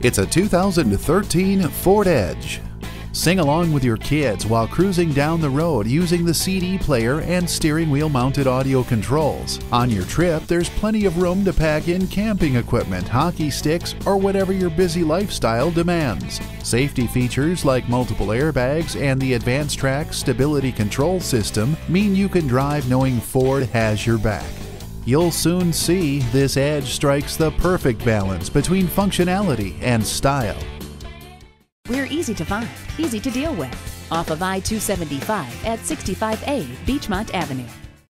It's a 2013 Ford Edge. Sing along with your kids while cruising down the road using the CD player and steering wheel mounted audio controls. On your trip, there's plenty of room to pack in camping equipment, hockey sticks, or whatever your busy lifestyle demands. Safety features like multiple airbags and the advanced track stability control system mean you can drive knowing Ford has your back. You'll soon see this Edge strikes the perfect balance between functionality and style. We're easy to find, easy to deal with, off of I-275 at 65A Beechmont Avenue.